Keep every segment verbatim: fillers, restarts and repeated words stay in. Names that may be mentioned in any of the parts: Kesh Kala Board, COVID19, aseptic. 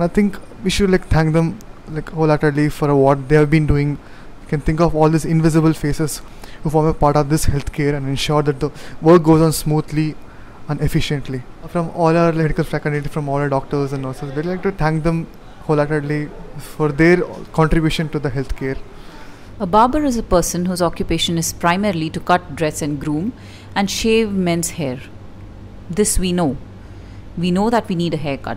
And I think we should like thank them like wholeheartedly for what they have been doing. You can think of all these invisible faces who form a part of this healthcare and ensure that the work goes on smoothly and efficiently. From all our medical faculty, from all our doctors and nurses, we'd like to thank them wholeheartedly for their contribution to the healthcare. A barber is a person whose occupation is primarily to cut, dress and groom and shave men's hair. This we know. We know that we need a haircut.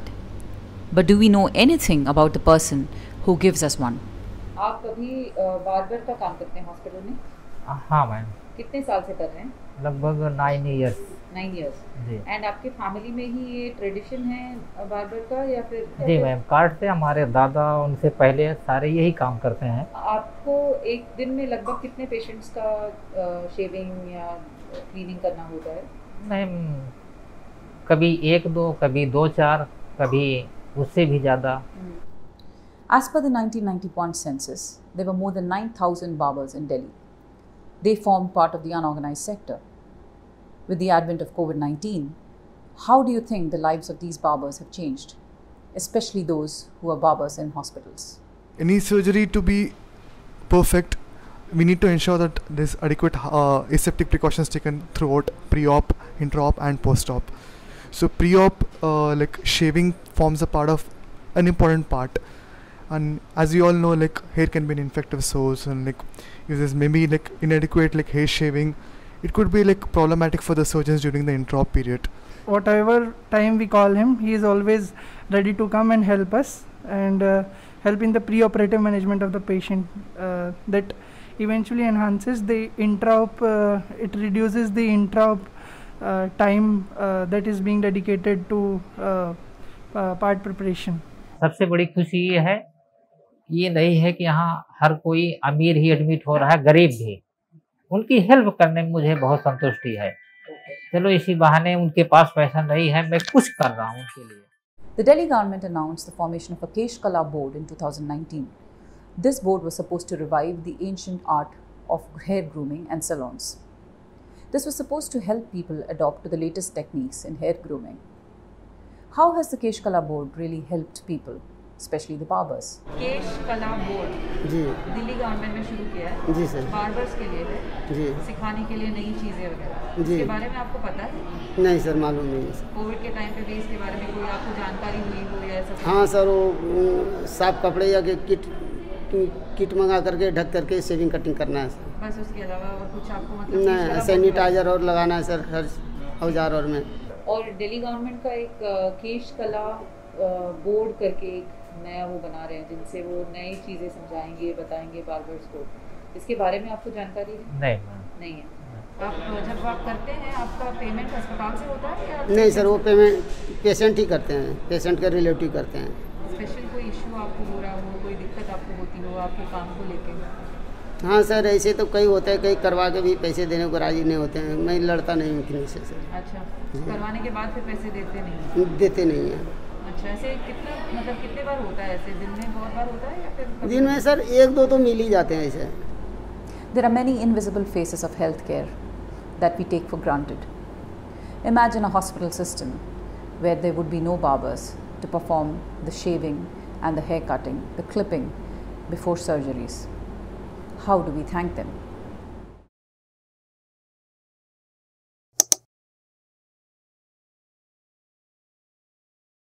But do we know anything about the person who gives us one? आप अभी barber का काम करते हैं hospital में? हाँ ma'am. कितने साल से कर रहे हैं? लगभग nine years. Nine years. And आपके फैमिली में ही ये ट्रेडिशन है बार्बर का या फिर? जी मैम, कार्ड से हमारे दादा उनसे पहले सारे यही काम करते हैं। आपको एक दिन में लगभग कितने पेशेंट्स का शेविंग या क्लीनिंग करना होता है? मैम कभी एक दो, कभी दो चार, कभी उससे भी ज़्यादा। As per the nineteen ninety-one census, there were more than nine thousand barbers in Delhi. They formed part of the unorganized sector. With the advent of COVID nineteen, how do you think the lives of these barbers have changed, especially those who are barbers in hospitals? Any surgery to be perfect, we need to ensure that there's adequate uh, aseptic precautions taken throughout pre-op, intra-op and post-op. So pre-op, uh, like shaving forms a part of an important part. And as you all know, like hair can be an infective source, and like if there's maybe like inadequate like hair shaving, it could be like problematic for the surgeons during the intra-op period. Whatever time we call him, he is always ready to come and help us and uh, help in the pre-operative management of the patient. Uh, that eventually enhances the intra-op. Uh, it reduces the intra-op uh, time uh, that is being dedicated to uh, uh, part preparation. सबसे बड़ी खुशी ये है, ये नहीं है कि यहाँ हर कोई अमीर ही एडमिट हो रहा है, गरीब भी। उनकी हेल्प करने में मुझे बहुत संतुष्टि है। चलो इसी बहाने उनके पास पैसा नहीं है, मैं कुछ कर रहा हूँ उनके लिए। The Delhi government announced the formation of a Kesh Kala Board in two thousand nineteen. This board was supposed to revive the ancient art of hair grooming and salons. This was supposed to help people adopt to the latest techniques in hair grooming. How has the Kesh Kala Board really helped people? Especially the barbers. केश कला board जी Delhi government में शुरू किया है जी sir, barbers के लिए जी, सिखाने के लिए नई चीज़ें वगैरह। इसके बारे में आपको पता है? नहीं सर, मालूम नहीं है। कोविड के टाइम पे भी इसके बारे में कोई आपको जानकारी हुई हो या ऐसा? हाँ सर, वो साफ कपड़े या किट किट मंगा करके ढक करके शेविंग कटिंग करना है सर, बस। उसके अलावा और कुछ आपको मतलब? नहीं, सैनिटाइजर और लगाना है सर हर औजार और में। और दिल्ली गवर्नमेंट का एक केश कला बोर्ड करके एक नया वो बना रहे हैं, जिनसे वो नई चीजें समझाएंगे, बताएंगे बार्बर्स को। इसके बारे में आपको जानकारी है? नहीं नहीं है। आप जब आप करते हैं, आपका पेमेंट अस्पताल से होता है या? नहीं सर, वो पेमेंट पेशेंट ही करते हैं, पेशेंट के रिलेटिव करते हैं। स्पेशल कोई इशू आपको हो रहा हो, कोई दिक्कत आपको होती हो आपके काम को लेके? हाँ सर, ऐसे तो कई होता है, कई करवा के भी पैसे देने को राजी नहीं होते हैं। मैं लड़ता नहीं हूँ किसी से सर। अच्छा, करवाने के बाद फिर पैसे देते नहीं? देते नहीं है। ऐसे कितना मतलब कितने बार होता है? ऐसे दिन में बहुत बार होता है या फिर? दिन में सर एक दो तो मिल ही जाते हैं ऐसे। There are many invisible faces of healthcare that we take for granted. Imagine a hospital system where there would be no barbers to perform the shaving and the hair cutting, the clipping before surgeries. How do we thank them?